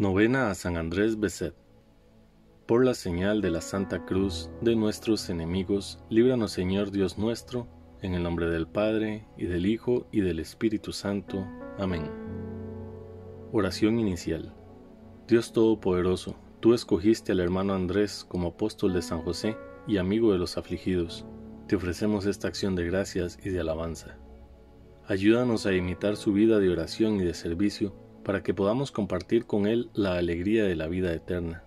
Novena a San Andrés Bessette. Por la señal de la Santa Cruz de nuestros enemigos, líbranos, Señor Dios nuestro, en el nombre del Padre, y del Hijo, y del Espíritu Santo. Amén. Oración inicial. Dios Todopoderoso, tú escogiste al hermano Andrés como apóstol de San José y amigo de los afligidos. Te ofrecemos esta acción de gracias y de alabanza. Ayúdanos a imitar su vida de oración y de servicio, para que podamos compartir con él la alegría de la vida eterna.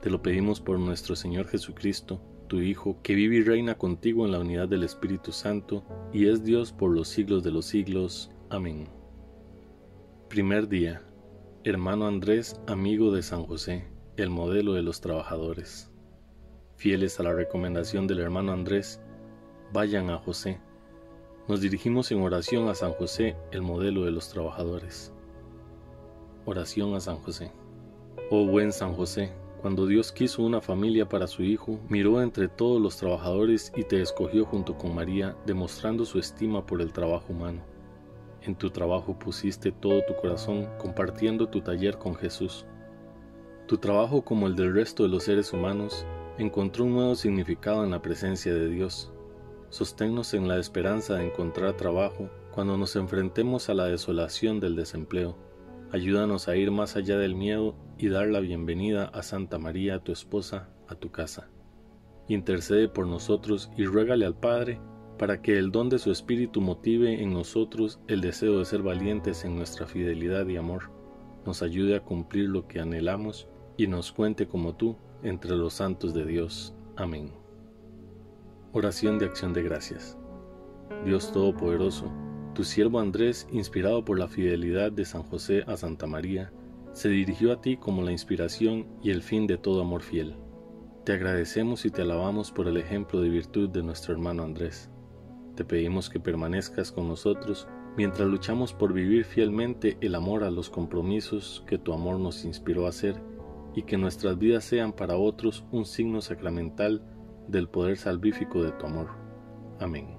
Te lo pedimos por nuestro Señor Jesucristo, tu Hijo, que vive y reina contigo en la unidad del Espíritu Santo, y es Dios por los siglos de los siglos. Amén. Primer día. Hermano Andrés, amigo de San José, el modelo de los trabajadores. Fieles a la recomendación del hermano Andrés, vayan a José. Nos dirigimos en oración a San José, el modelo de los trabajadores. Oración a San José. Oh buen San José, cuando Dios quiso una familia para su Hijo, miró entre todos los trabajadores y te escogió junto con María, demostrando su estima por el trabajo humano. En tu trabajo pusiste todo tu corazón, compartiendo tu taller con Jesús. Tu trabajo, como el del resto de los seres humanos, encontró un nuevo significado en la presencia de Dios. Sosténnos en la esperanza de encontrar trabajo cuando nos enfrentemos a la desolación del desempleo. Ayúdanos a ir más allá del miedo y dar la bienvenida a Santa María, tu esposa, a tu casa. Intercede por nosotros y ruégale al Padre para que el don de su Espíritu motive en nosotros el deseo de ser valientes en nuestra fidelidad y amor, nos ayude a cumplir lo que anhelamos y nos cuente como tú entre los santos de Dios. Amén. Oración de acción de gracias. Dios Todopoderoso, tu siervo Andrés, inspirado por la fidelidad de San José a Santa María, se dirigió a ti como la inspiración y el fin de todo amor fiel. Te agradecemos y te alabamos por el ejemplo de virtud de nuestro hermano Andrés. Te pedimos que permanezcas con nosotros mientras luchamos por vivir fielmente el amor a los compromisos que tu amor nos inspiró a hacer, y que nuestras vidas sean para otros un signo sacramental del poder salvífico de tu amor. Amén.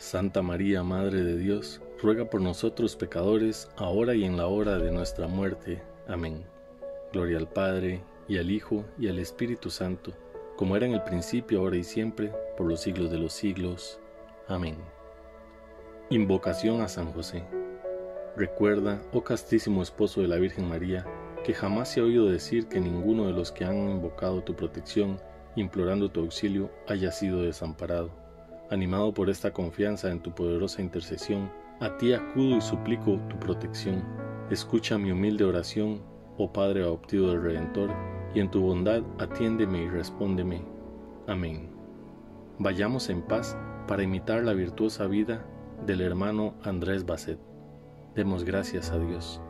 Santa María, Madre de Dios, ruega por nosotros pecadores, ahora y en la hora de nuestra muerte. Amén. Gloria al Padre, y al Hijo, y al Espíritu Santo, como era en el principio, ahora y siempre, por los siglos de los siglos. Amén. Invocación a San José. Recuerda, oh castísimo esposo de la Virgen María, que jamás se ha oído decir que ninguno de los que han invocado tu protección, implorando tu auxilio, haya sido desamparado. Animado por esta confianza en tu poderosa intercesión, a ti acudo y suplico tu protección. Escucha mi humilde oración, oh Padre adoptivo del Redentor, y en tu bondad atiéndeme y respóndeme. Amén. Vayamos en paz para imitar la virtuosa vida del hermano Andrés Bessette. Demos gracias a Dios.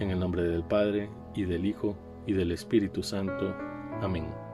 En el nombre del Padre, y del Hijo, y del Espíritu Santo. Amén.